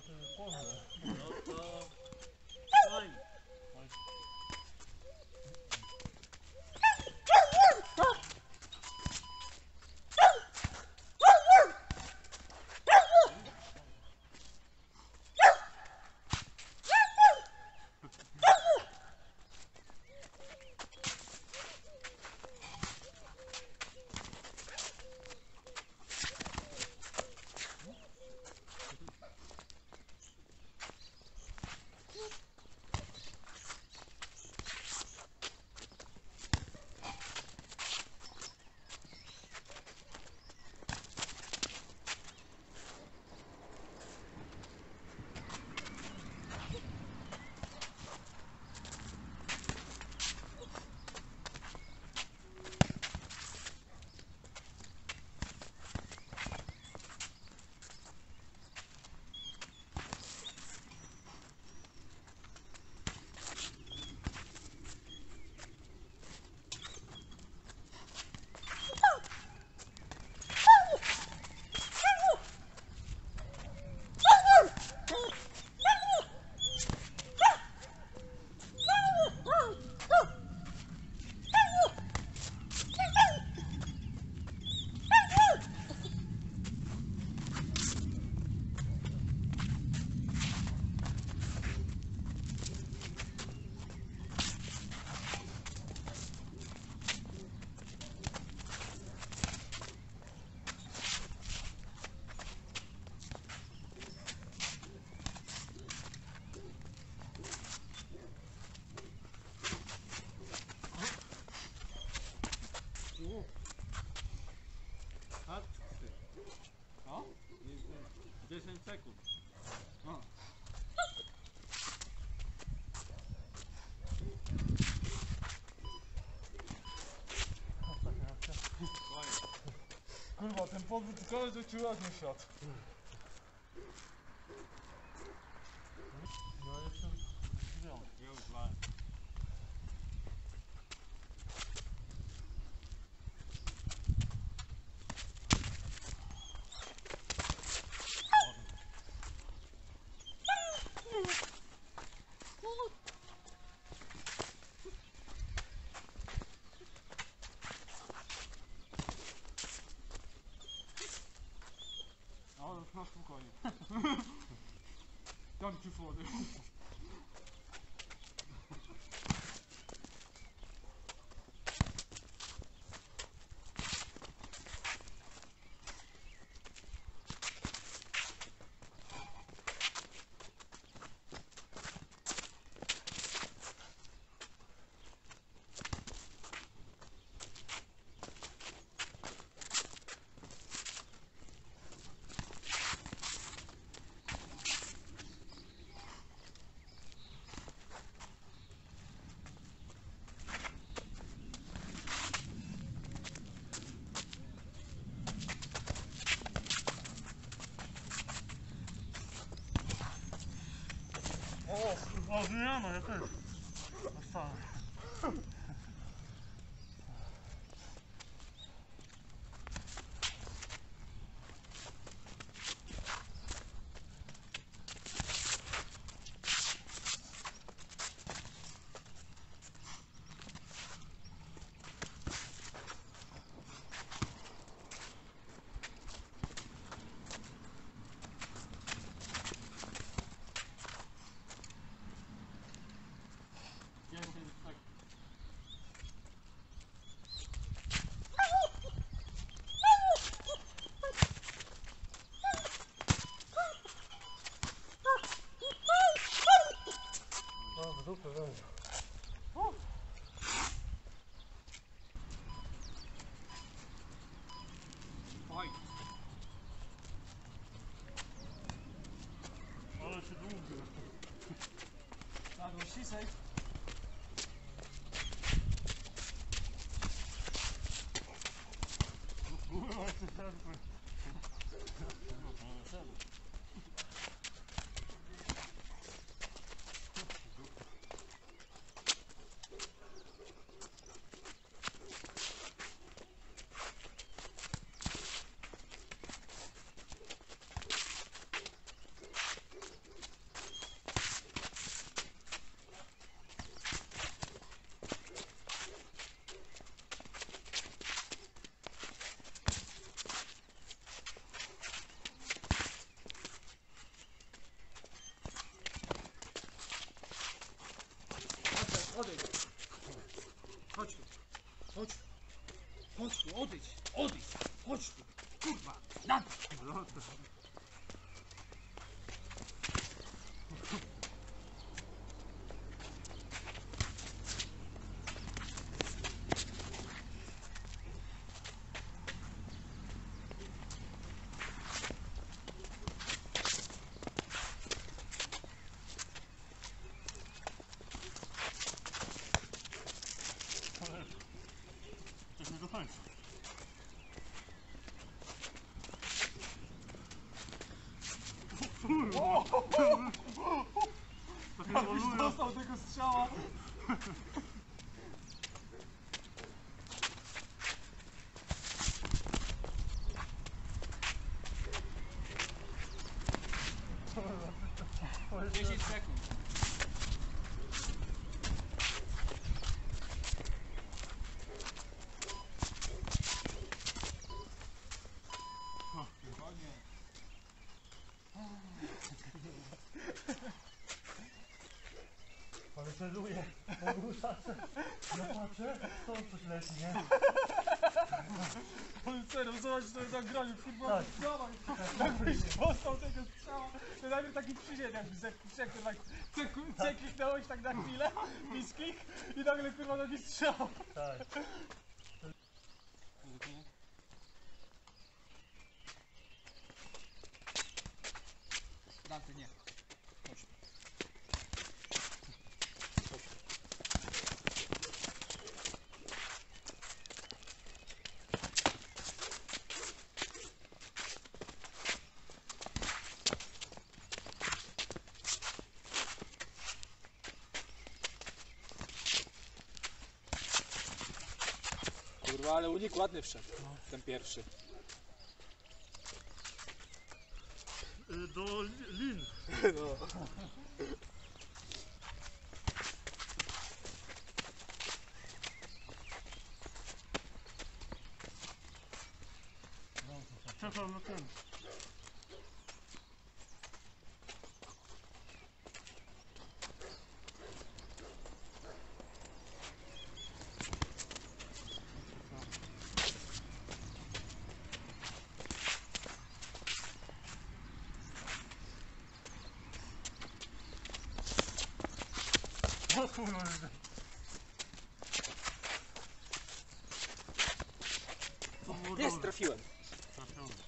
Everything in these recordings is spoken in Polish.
10 sekund. No. Kurwa, ten podwód koleżek ci ładnie siadł. No jestem... Już mam. Na spokojnie. Dam ci wody. O, zmiana, ja też. Zostałem. She says. odejdź, chodź tu, kurwa, na to. No to... Dostał tego strzała. Kurwa. 10 sekund. O, chyba nie. Ale celuję, ogłuszacę, ja patrzę, to coś leci, nie? Ale serio, zobacz, to jest nagranie, kurwa, dawaj, jakbyś dostał tego strzała, to najpierw taki przysiedł, jakby cekliknąłeś tak na chwilę, misklik i nagle kurwa nogi strzał. Tak. Dante, nie. Kurwa, ale unik ładny wszedł, no. Ten pierwszy. Do lin. No. Czekam na ten. O kurwa. Jest, trafiłem. O kurwa.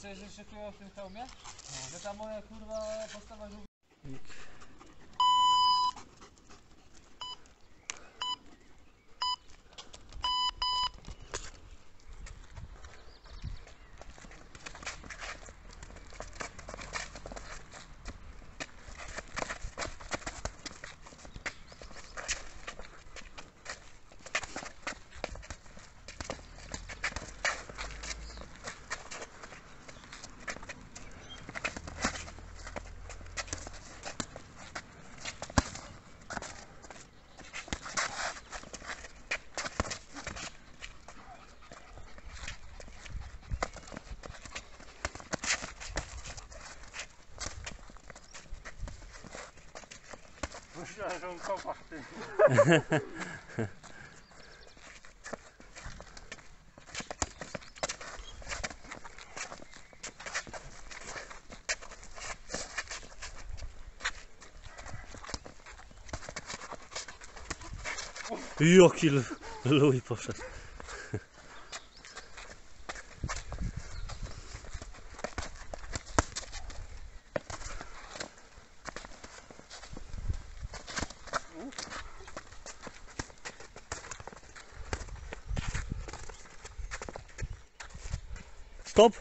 Wiesz, że się czują w tym hełmie? No. Że ta moja kurwa postawa żółwia... Myślałem, że on kopa w tym. Joki luj poszedł. Stop!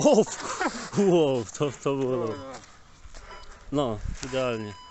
O, wow, to było. No, idealnie.